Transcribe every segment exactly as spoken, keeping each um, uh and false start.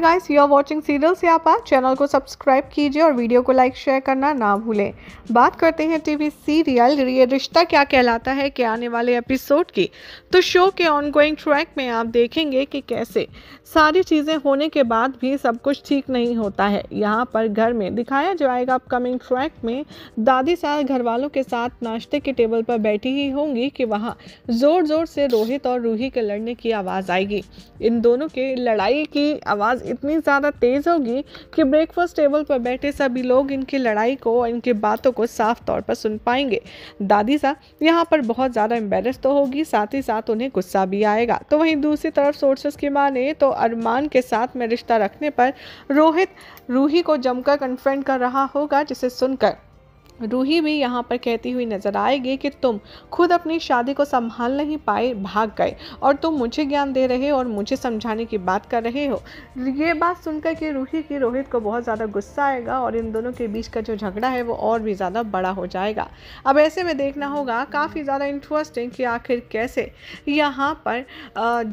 Guys, you are watching serial से आप channel को सब्सक्राइब कीजिए और वीडियो को लाइक शेयर करना ना भूलें। बात करते हैं टीवी सीरियल ये रिश्ता क्या कहलाता है के आने वाले एपिसोड की। तो शो के ऑनगोइंग ट्रैक में आप देखेंगे कि कैसे सारी चीज़ें होने के बाद भी सब कुछ ठीक नहीं होता है। यहाँ पर घर में दिखाया जाएगा। अपकमिंग ट्रैक में दादी साल घर वालों के साथ नाश्ते के टेबल पर बैठी ही होंगी कि वहाँ ज़ोर ज़ोर से रोहित और रूही के लड़ने की आवाज़ आएगी। इन दोनों के लड़ाई की आवाज़ इतनी ज़्यादा तेज़ होगी कि ब्रेकफास्ट टेबल पर बैठे सभी लोग इनकी लड़ाई को और इनकी बातों को साफ तौर पर सुन पाएंगे। दादी साहब यहाँ पर बहुत ज़्यादा एम्बेरस तो होगी, साथ ही साथ उन्हें गुस्सा भी आएगा। तो वहीं दूसरी तरफ सोर्सेस की माने तो अरमान के साथ में रिश्ता रखने पर रोहित रूही को जमकर कन्फ्रंट कर रहा होगा, जिसे सुनकर रूही भी यहाँ पर कहती हुई नजर आएगी कि तुम खुद अपनी शादी को संभाल नहीं पाए, भाग गए और तुम मुझे ज्ञान दे रहे हो और मुझे समझाने की बात कर रहे हो। ये बात सुनकर कि रूही की रोहित को बहुत ज़्यादा गुस्सा आएगा और इन दोनों के बीच का जो झगड़ा है वो और भी ज़्यादा बड़ा हो जाएगा। अब ऐसे में देखना होगा काफ़ी ज़्यादा इंटरेस्टिंग कि आखिर कैसे यहाँ पर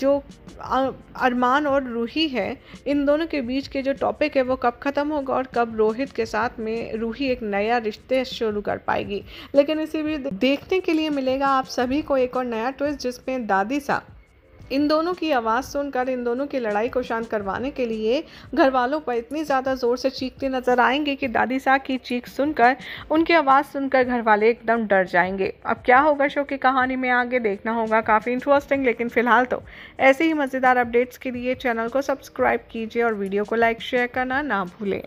जो अरमान और रूही है, इन दोनों के बीच के जो टॉपिक है वो कब ख़त्म होगा और कब रोहित के साथ में रूही एक नया रिश्ते शुरू कर पाएगी। लेकिन इसी भी देखने के लिए मिलेगा आप सभी को एक और नया ट्विस्ट, जिसमें दादी साहब इन दोनों की आवाज़ सुनकर इन दोनों की लड़ाई को शांत करवाने के लिए घर वालों पर इतनी ज़्यादा ज़ोर से चीखते नजर आएंगे कि दादी साहब की चीख सुनकर, उनकी आवाज़ सुनकर घर वाले एकदम डर जाएंगे। अब क्या होगा शो की कहानी में आगे, देखना होगा, काफ़ी इंटरेस्टिंग। लेकिन फिलहाल तो ऐसे ही मज़ेदार अपडेट्स के लिए चैनल को सब्सक्राइब कीजिए और वीडियो को लाइक शेयर करना ना भूलें।